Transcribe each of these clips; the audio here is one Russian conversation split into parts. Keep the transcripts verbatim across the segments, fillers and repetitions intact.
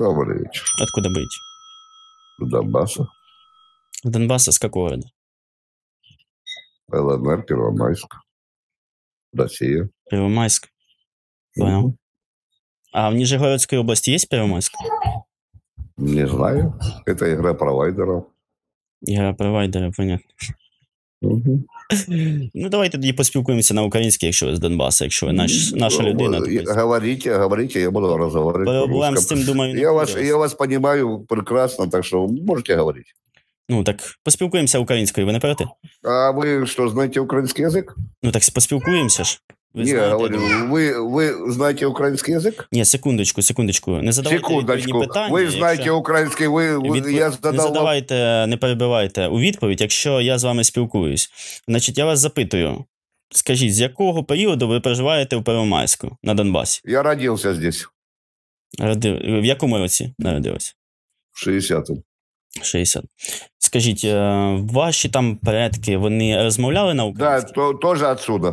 Добрый вечер. Откуда быть? С Донбасса. С Донбасса с какого рода? ЛНР, Первомайск. Россия. Первомайск. Понял. Угу. А в Нижегородской области есть Первомайск? Не знаю. Это игра провайдеров. Игра провайдера, понятно. Угу. Ну, давайте тоді поспілкуємося на українській, якщо ви з Донбасу, якщо ви наш, наша людина. Говоріть, говоріть, я буду розговорити. Проблем з цим, думаю, я вас, я вас розумію прекрасно, так що можете говорити. Ну, так поспілкуємося українською, ви не проти? А ви що, знаєте український язик? Ну, так поспілкуємося ж. Ви не, знаєте, говорю, ви, ви знаєте український язик? Ні, секундочку, секундочку. Не задавайте секундочку. Питання, ви знаєте якщо... український, ви, Відп... я задав... Не задавайте, не перебивайте у відповідь, якщо я з вами спілкуюсь. Значить, я вас запитую, скажіть, з якого періоду ви проживаєте у Первомайську, на Донбасі? Я родився здесь. Роди... В якому році народилися? В шістдесятому. шістдесят. Скажіть, ваші там предки, вони розмовляли на українській? Да, так, теж відсюди.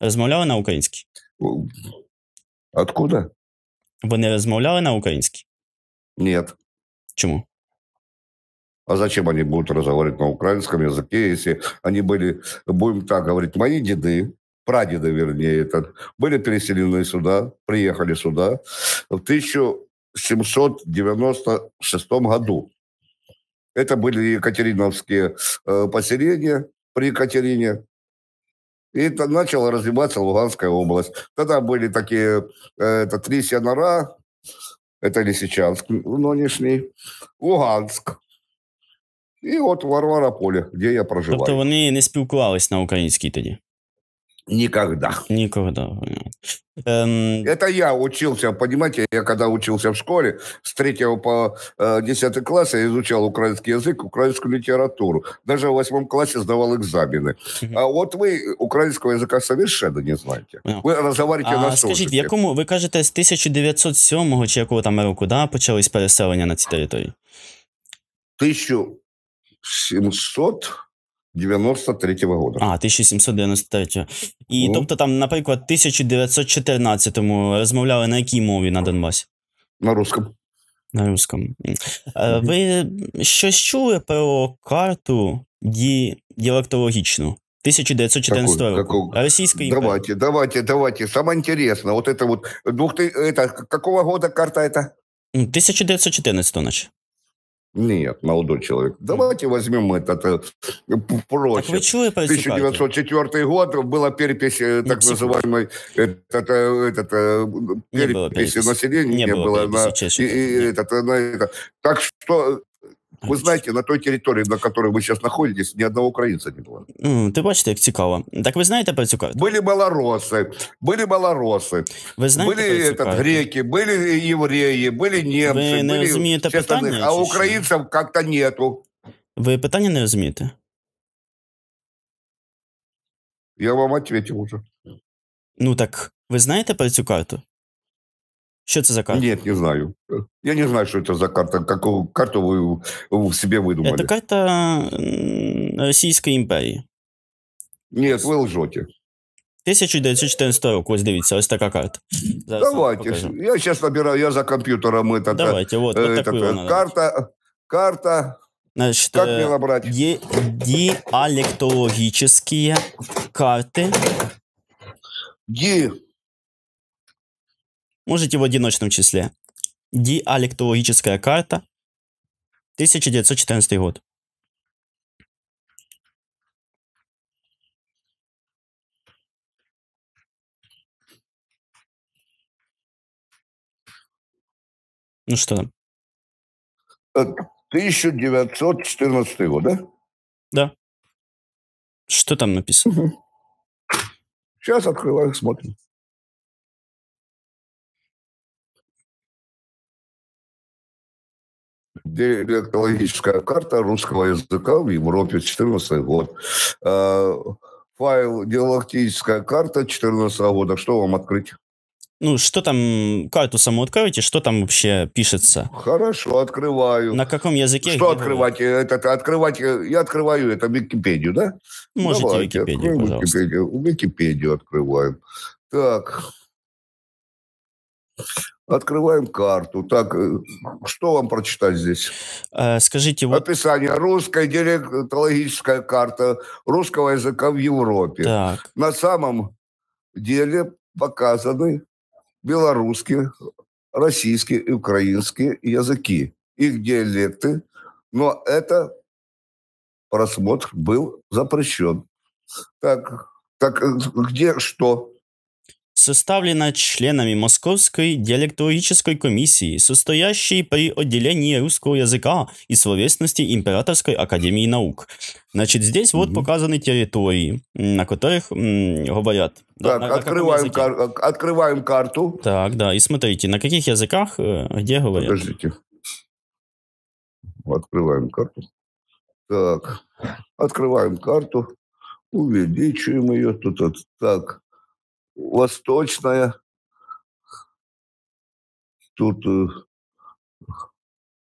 Розмовляли на українській? Откуда? Вони розмовляли на українській? Ні. Чому? А зачем они будут разговаривать на украинском языке, если они были, будем так говорить, мои деды, прадеды, вернее, это, были переселены сюда, приехали сюда в тысяча семьсот девяносто шестом году. Это были екатериновские поселения при Екатерине. И начала развиваться Луганская область. Тогда были такие, это Трисья нора, это Лисичанск нынешний, Луганск. И вот Варварополе, где я проживаю. Тобто вони не спілкувались на українській тоді? Никогда. Никогда. Эм... Это я учился, понимаете, я когда учился в школе, с третьего по э, десятый класс я изучал украинский язык, украинскую литературу. Даже в восьмом классе сдавал экзамены. Угу. А вот вы украинского языка совершенно не знаете. Понял. Вы разговариваете а, на скажіть, в якому, ви кажете, з тисяча дев'ятсот сьомого чи якого там року, да, почались переселення на цій території? тисяча сімсот дев'яносто третього года. А, тисяча сімсот дев'яносто третього. І, ну, тобто там, наприклад, в тисяча дев'ятсот чотирнадцятому розмовляли на якій мові на Донбасі? На русском. На русском. Mm-hmm. Ви щось чули про карту ді... діалектологічну? тысяча девятьсот четырнадцатого какой, року. Какой? Российской империи. Давайте, давайте, давайте. Самое интересное. Вот это вот... Это, какого года карта это? тысяча девятьсот четырнадцатого, значит. Нет, молодой человек. Давайте возьмем этот проще. Так вы чули про тысяча девятьсот четвёртый год была перепись так называемой этот, этот, переписи населения. Не было переписи. Так что... Ви знаєте, на той території, на якій ви зараз знаходитесь, ні одного українця не було. Mm, ти бачите, як цікаво. Так ви знаєте про цю карту? Були малороси, були малороси, були греки, були євреї, були німці. Ви не розумієте питання? А українців як-то нету. Ви питання не розумієте? Я вам відповів уже. Ну так, ви знаєте про цю карту? Что это за карта? Нет, не знаю. Я не знаю, что это за карта. Какую карту вы, вы себе выдумали? Это карта Российской империи. Нет, вы лжете. тысяча девятьсот четырнадцатого рок, вот смотрите, вот такая карта. Зараз давайте, я сейчас набираю, я за компьютером. Это, давайте, вот, вот такую это, карта, карта, значит, как мне набрать? Ди диалектологические карты. Ди. Можете в одиночном числе. Диалектологическая карта. тысяча девятьсот четырнадцатый год. Ну что там? тысяча девятьсот четырнадцатый год, да? Да. Что там написано? Угу. Сейчас открываю, смотрим. Диалектологическая карта русского языка в Европе, четырнадцатый год. Файл диалектологическая карта четырнадцатого года. Что вам открыть? Ну, что там, карту саму откроете, что там вообще пишется? Хорошо, открываю. На каком языке? Что открывать? Это, открывать? Я открываю это Википедию, да? Можете. Давайте, Википедию, пожалуйста. Википедию. Википедию открываем. Так. Открываем карту. Так, что вам прочитать здесь? Э, скажите, вот... Описание. Русская диалектологическая карта русского языка в Европе. Так. На самом деле показаны белорусские, российские и украинские языки, их диалекты, но это просмотр был запрещен. Так, так где что? Составлена членами Московской диалектологической комиссии, состоящей при отделении русского языка и словесности Императорской академии наук. Значит, здесь mm-hmm. вот показаны территории, на которых м, говорят. Так, да, открываем, кар- открываем карту. Так, да, и смотрите, на каких языках, где говорят. Подождите. Открываем карту. Так, открываем карту, увеличиваем ее тут вот так. Восточная, тут э,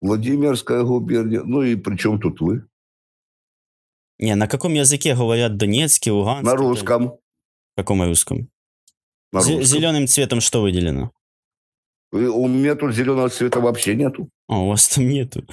Владимирская губерния, ну и при чем тут вы? Не, на каком языке говорят донецкий, луганский? На русском. Или... Каком русском? На русском. Зеленым цветом что выделено? И у меня тут зеленого цвета вообще нету. А, у вас там нету?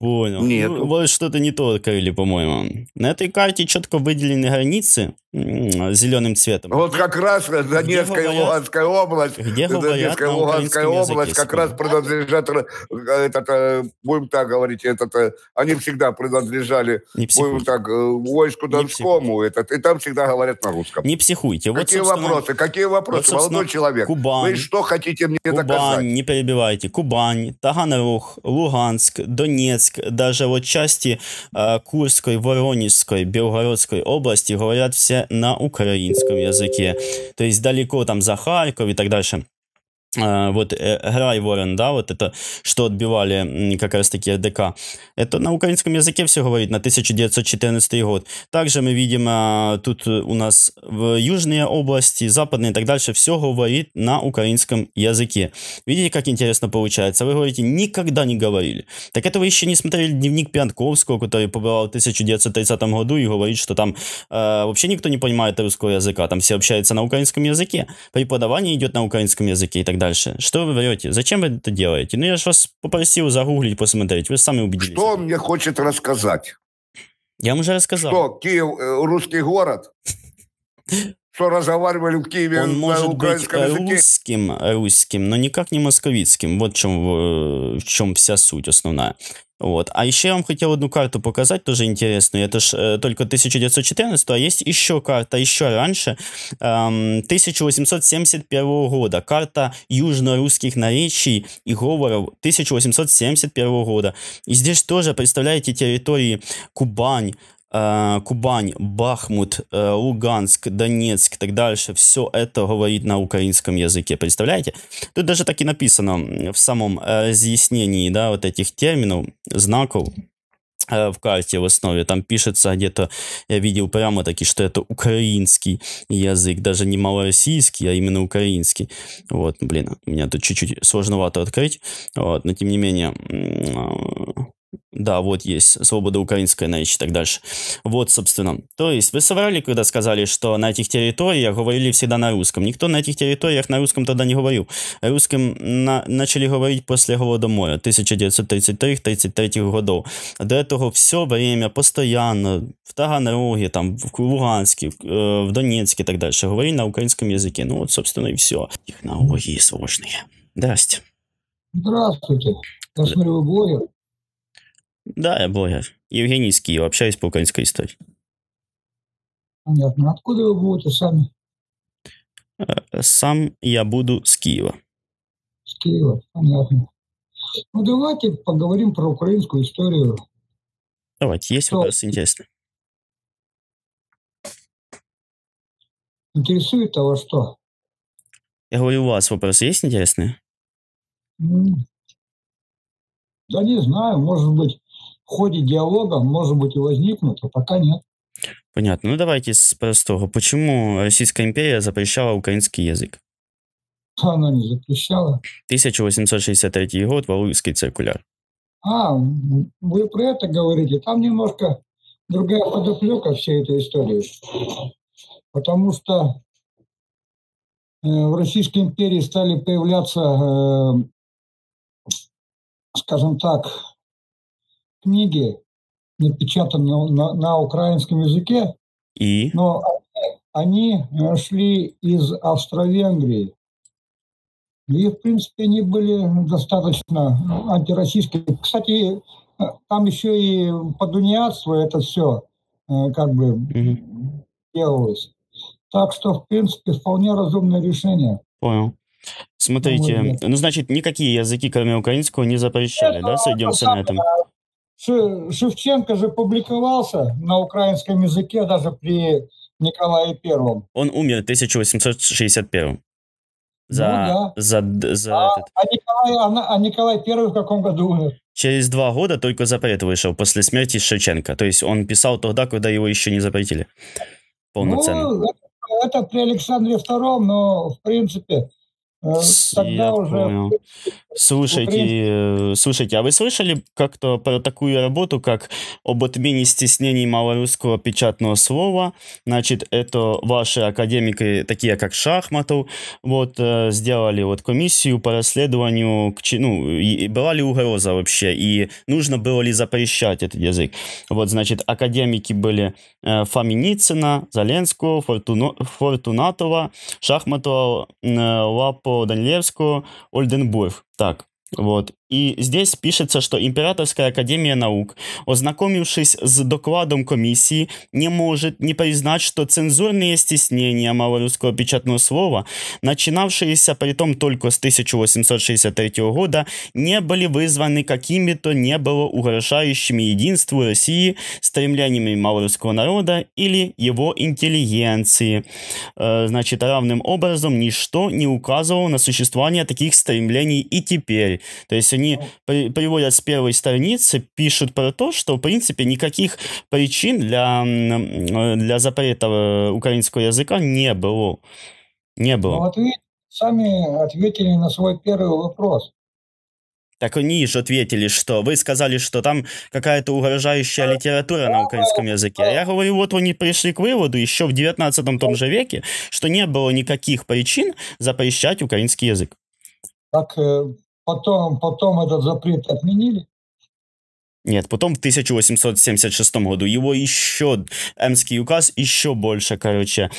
Понял. Нет. Ну, вот что-то не то открыли, по-моему. На этой карте четко выделены границы зеленым цветом. Вот как раз Донецкая и Луганская область, Донецкая и Луганская область как раз принадлежат, этот, будем так говорить, этот, они всегда принадлежали, будем так, войску донскому, этот, и там всегда говорят на русском. Не психуйте. Вот, какие вопросы? Какие вопросы, вот, молодой человек? Кубань, вы что хотите мне Кубань, доказать? Кубань, не перебивайте. Кубань, Таганрог, Луганск, Донецк, даже вот части э, Курской, Воронежской, Белгородской области говорят все на украинском языке. То есть далеко там за Харьков и так дальше. А, вот Грайворон, да, вот это, что отбивали как раз таки РДК. Это на украинском языке все говорит, на тысяча девятьсот четырнадцатый год. Также мы видим, а, тут у нас в южные области, западные и так дальше, все говорит на украинском языке. Видите, как интересно получается? Вы говорите, никогда не говорили. Так это вы еще не смотрели дневник Пьянковского, который побывал в тысяча девятьсот тридцатом году и говорит, что там а, вообще никто не понимает русского языка, там все общаются на украинском языке, преподавание идет на украинском языке и так далее. Дальше. Что вы врете? Зачем вы это делаете? Ну, я же вас попросил загуглить, посмотреть. Вы сами убедились. Что он мне хочет рассказать? Я вам уже рассказал. Что, Киев русский город? Что разговаривали в Киеве на украинском языке? Он может быть русским, русским, но никак не московицким. Вот в чем, в чем вся суть основная. Вот. А еще я вам хотел одну карту показать, тоже интересную. Это ж э, только тысяча девятьсот четырнадцатый, а есть еще карта, еще раньше, эм, тысяча восемьсот семьдесят первого года. Карта южно-русских наречий и говоров тысяча восемьсот семьдесят первого года. И здесь тоже, представляете, территории Кубань, э, Кубань, Бахмут, э, Луганск, Донецк и так дальше. Все это говорит на украинском языке, представляете? Тут даже так и написано в самом разъяснении, да, вот этих терминов, знаков э, в карте в основе. Там пишется где-то, я видел прямо таки, что это украинский язык, даже не малороссийский, а именно украинский. Вот, блин, у меня тут чуть-чуть сложновато открыть, вот, но тем не менее... Да, вот есть свобода украинская наречия и так дальше. Вот, собственно. То есть, вы соврали, когда сказали, что на этих территориях говорили всегда на русском. Никто на этих территориях на русском тогда не говорил. Русским на... начали говорить после Голодомора тысяча девятьсот тридцать третьего — тридцать третьего годов. До этого все время, постоянно, в Таганроге, там, в Луганске, в Донецке и так дальше говорили на украинском языке. Ну вот, собственно, и все. Технологии сложные. Здрасте. Здравствуйте. Я смотрю, вы блогер. Да, я блогер. Евгений из Киева, общаюсь по украинской истории. Понятно. Откуда вы будете сами? Сам я буду с Киева. С Киева, понятно. Ну, давайте поговорим про украинскую историю. Давайте, есть Что? вопрос интересный. Интересует-то вас что? Я говорю, у вас вопросы есть интересные? Mm. Да не знаю, может быть. В ходе диалога, может быть, и возникнут, а пока нет. Понятно. Ну, давайте с простого. Почему Российская империя запрещала украинский язык? Она не запрещала. тысяча восемьсот шестьдесят третий год, Валуйский циркуляр. А, вы про это говорите. Там немножко другая подоплека всей этой истории. Потому что в Российской империи стали появляться, скажем так, книги, напечатанные на, на украинском языке, и? Но они шли из Австро-Венгрии. И, в принципе, они были достаточно антироссийские. Кстати, там еще и подуниатство это все как бы угу. делалось. Так что, в принципе, вполне разумное решение. Понял. Смотрите, ну, значит, никакие языки, кроме украинского, не запрещали, это, да, сойдемся на этом? Шевченко же публиковался на украинском языке даже при Николае Первом. Он умер в тысяча восемьсот шестьдесят первом. За, ну, да. за, за а, этот. А Николай, а, а Николай Первый в каком году умер? Через два года только запрет вышел после смерти Шевченко. То есть он писал тогда, когда его еще не запретили полноценно. Ну, это, это при Александре Втором, но в принципе тогда Я уже... Понял. Слушайте, слушайте, а вы слышали как-то про такую работу, как об отмене стеснений малорусского печатного слова? Значит, это ваши академики, такие как Шахматов, вот, сделали вот комиссию по расследованию, ну, была ли угроза вообще, и нужно было ли запрещать этот язык? Вот, значит, академики были Фаминицына, Заленского, Фортуно, Фортунатова, Шахматова, Лапо, Данилевского, Ольденбург. Так, вот. И здесь пишется, что Императорская академия наук, ознакомившись с докладом комиссии, не может не признать, что цензурные стеснения малорусского печатного слова, начинавшиеся притом только с тысяча восемьсот шестьдесят третьего года, не были вызваны какими-то не было угрожающими единству России стремлениями малорусского народа или его интеллигенции. Значит, равным образом ничто не указывало на существование таких стремлений и теперь. То есть они при, приводят с первой страницы, пишут про то, что, в принципе, никаких причин для, для запрета украинского языка не было. Не было. Ну, ответ, сами ответили на свой первый вопрос. Так они же ответили, что вы сказали, что там какая-то угрожающая литература на украинском языке. Я говорю, вот они пришли к выводу еще в девятнадцатом том же веке, что не было никаких причин запрещать украинский язык. Так... Потом, потом этот запрет отменили? Нет, потом в тысяча восемьсот семьдесят шестом году его еще, Эмский указ еще больше, короче,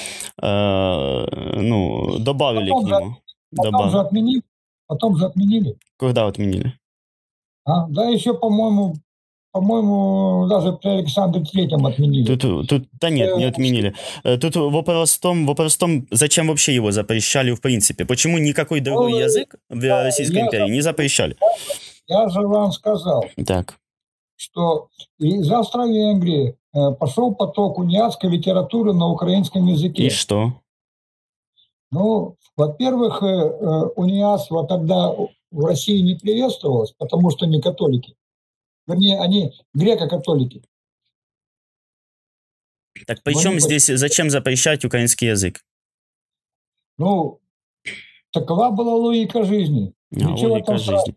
э, ну, добавили потом к нему. За, потом, добавили. Же отменили, потом же отменили. Когда отменили? А, да, еще, по-моему, по-моему, даже при Александре Третьем отменили. Тут, тут, да нет, не отменили. Тут вопрос в, том, вопрос в том, зачем вообще его запрещали в принципе. Почему никакой другой ну, язык в да, Российской империи не запрещали? Я же вам сказал, так. что из Австро-Венгрии пошел поток униатской литературы на украинском языке. И что? Ну, во-первых, униатство тогда в России не приветствовалось, потому что не католики. Вернее, они греко-католики. Так причем они... здесь зачем запрещать украинский язык? Ну, такова была логика жизни. А, логика жизни.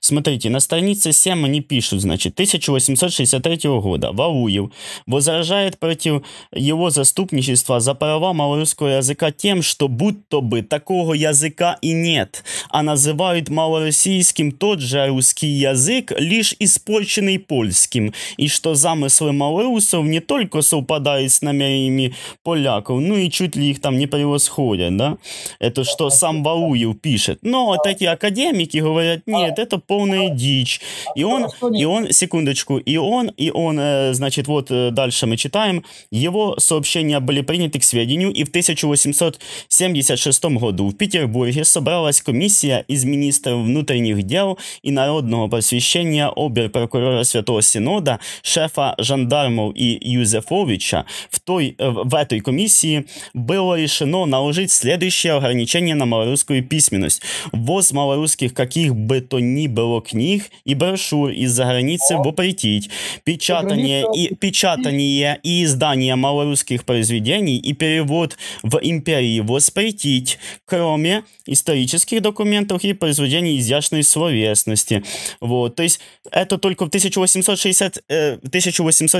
Смотрите, на странице семь они пишут, значит, тысяча восемьсот шестьдесят третьего года Валуев возражает против его заступничества за права малорусского языка тем, что будто бы такого языка и нет, а называют малороссийским тот же русский язык, лишь испорченный польским, и что замыслы малорусов не только совпадают с намерениями поляков, ну и чуть ли их там не превосходят, да? Это что сам Валуев пишет. Но вот эти академики говорят, нет, это полная дичь. И он, и он, секундочку, и он, и он, значит, вот дальше мы читаем, его сообщения были приняты к сведению, и в тысяча восемьсот семьдесят шестом году в Петербурге собралась комиссия из министров внутренних дел и народного просвещения, обер-прокурора Святого Синода, шефа жандармов и Юзефовича. В, той, в этой комиссии было решено наложить следующее ограничение на малорусскую письменность. Ввоз малорусского русских каких бы то ни было книг и брошюр из-за границы вопретить, печатание и, печатание и издание малорусских произведений и перевод в империи воспретить, кроме исторических документов и произведений изящной словесности. Вот. То есть это только в тысяча восемьсот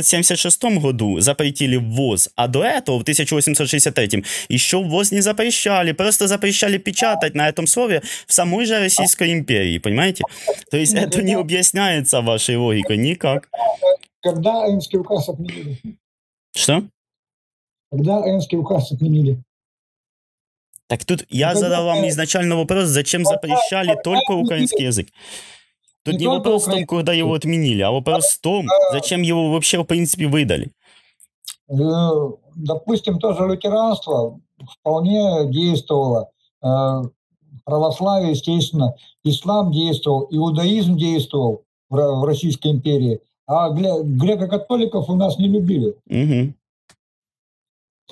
семьдесят шестом году запретили ввоз, а до этого в тысяча восемьсот шестьдесят третьем еще ввоз не запрещали, просто запрещали печатать на этом слове в самой же Российской империи, понимаете? То есть это не объясняется вашей логикой никак. Когда Эмский указ отменили? Что? Когда Эмский указ отменили? Так тут я задал вам изначально вопрос, зачем запрещали только украинский язык. Тут не вопрос в том, когда его отменили, а вопрос в том, зачем его вообще в принципе выдали. Допустим, тоже лютеранство вполне действовало. Православие, естественно, ислам действовал, иудаизм действовал в Российской империи, а греко-католиков у нас не любили. Угу.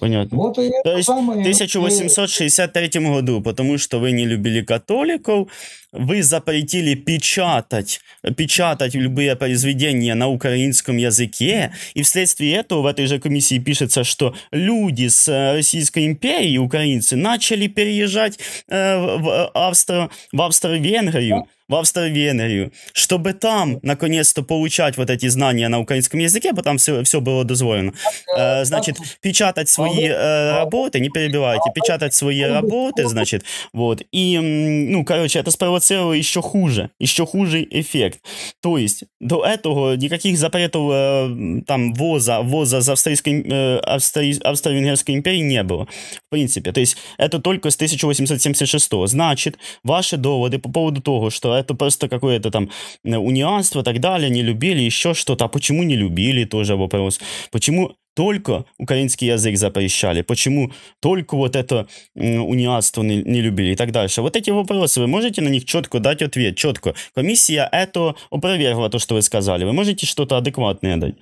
Понятно. Вот и то есть самое... в тысяча восемьсот шестьдесят третьем году, потому что вы не любили католиков, вы запретили печатать, печатать любые произведения на украинском языке, и вследствие этого в этой же комиссии пишется, что люди с Российской империи, украинцы, начали переезжать э, в Австро, в Австро-Венгрию, в Австро-Венгрию, чтобы там, наконец-то, получать вот эти знания на украинском языке, потому что все, все было дозволено. Э, значит, печатать свои э, работы, не перебивайте, печатать свои работы, значит, вот, и, ну, короче, это спровоцировано еще хуже, еще хуже эффект. То есть до этого никаких запретов э, там ввоза, ввоза из э, Австри... Австро-Венгерской империи не было. В принципе, то есть это только с тысяча восемьсот семьдесят шестого. Значит, ваши доводы по поводу того, что это просто какое-то там унианство и так далее, не любили, еще что-то. А почему не любили, тоже вопрос. Почему только украинский язык запрещали? Почему только вот это униатство не, не любили и так дальше? Вот эти вопросы, вы можете на них четко дать ответ? Четко. Комиссия это опровергла, то, что вы сказали. Вы можете что-то адекватное дать?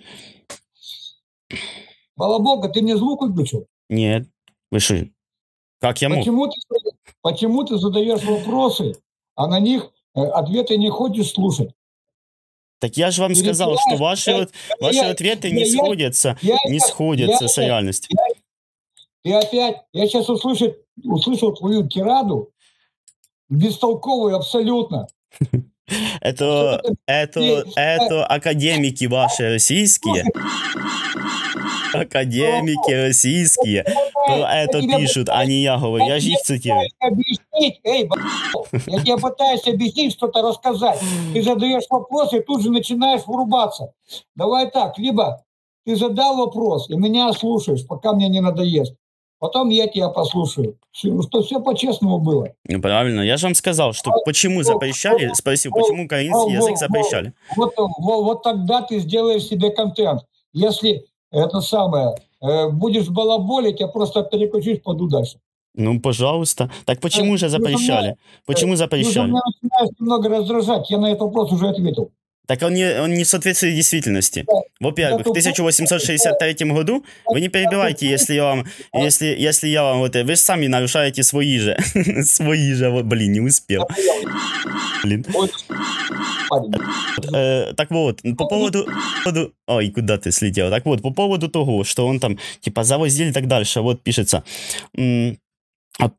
Балаболка, ты мне звук выключил? Нет. Вы что? Как я мог? Почему ты, почему ты задаешь вопросы, а на них ответы не хочешь слушать? Так я же вам сказал, что ваши, я, ваши я, ответы я, не сходятся, я, не я, сходятся я, с реальностью. И опять, я сейчас услышал, услышал твою тираду, бестолковую абсолютно. Это, это, это академики ваши российские, академики российские про это пишут, а не я говорю, я же их цитирую. Эй, я тебе пытаюсь объяснить, что-то рассказать. Ты задаешь вопрос и тут же начинаешь врубаться. Давай так, либо ты задал вопрос и меня слушаешь, пока мне не надоест. Потом я тебя послушаю. Что все по-честному было. Правильно. Я же вам сказал, что почему запрещали, спросил, почему украинский язык запрещали. Вот, вот, вот тогда ты сделаешь себе контент. Если это самое, будешь балаболить, я просто переключусь, пойду дальше. Ну, пожалуйста. Так почему же запрещали? Почему запрещали? Меня начинает немного раздражать. Я на этот вопрос уже ответил. Так он не, он не соответствует действительности. Во-первых, в тысяча восемьсот шестьдесят третьем году, вы не перебивайте, если я вам, если, если я вам, вот, вы же сами нарушаете свои же, свои же, вот, блин, не успел. Блин. Э, так вот, по поводу, ой, куда ты слетел, так вот, по поводу того, что он там, типа, завозили и так дальше, вот пишется.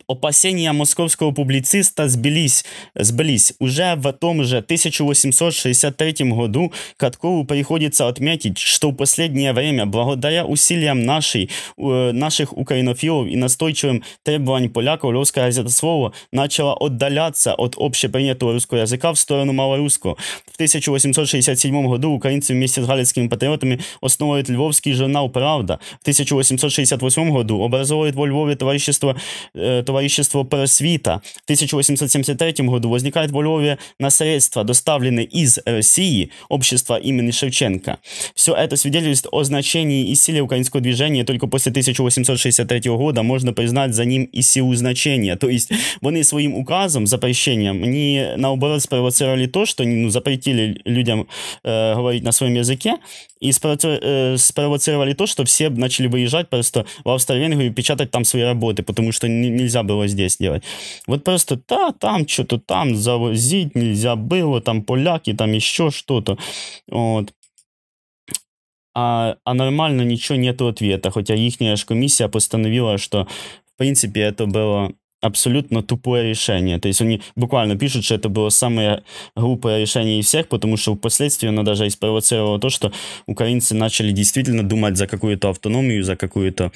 Опасения московского публициста сбылись, сбылись. Уже в том же тысяча восемьсот шестьдесят третьем году Каткову приходится отметить, что в последнее время, благодаря усилиям нашей, наших украинофилов и настойчивым требованиям поляков, русское языкословие начало отдаляться от общепринятого русского языка в сторону малорусского. В тысяча восемьсот шестьдесят седьмом году украинцы вместе с галицкими патриотами основывают львовский журнал «Правда». В тысяча восемьсот шестьдесят восьмом году образовывает во Львове товарищество Товарищество Просвита. В тысяча восемьсот семьдесят третьем году возникает во Львове на средства, доставленные из России, общество имени Шевченко. Все это свидетельствует о значении и силе украинского движения. Только после тысяча восемьсот шестьдесят третьего года можно признать за ним и силу значения. То есть, они своим указом, запрещением, они, наоборот, спровоцировали то, что ну, запретили людям э, говорить на своем языке, и спровоцировали то, что все начали выезжать просто в Австро-Венгрию и печатать там свои работы, потому что не нельзя было здесь делать. Вот просто да, там что-то там завозить нельзя было, там поляки, там еще что-то. Вот. А, а нормально ничего нету ответа, хотя ихняя ж комиссия постановила, что в принципе это было абсолютно тупое решение. То есть они буквально пишут, что это было самое глупое решение из всех, потому что впоследствии она даже и спровоцировала то, что украинцы начали действительно думать за какую-то автономию, за какую-то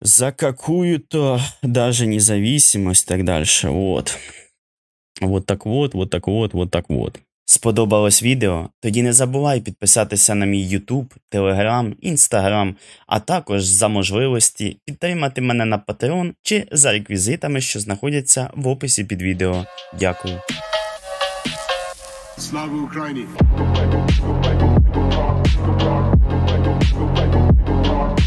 за какую-то даже независимость и так дальше. Вот. Вот так вот, вот так вот, вот так вот. Сподобалось відео? Тоді не забувай підписатися на мій YouTube, Telegram, Instagram, а також за можливості підтримати мене на Patreon чи за реквізитами, що знаходяться в описі під відео. Дякую. Слава Україні!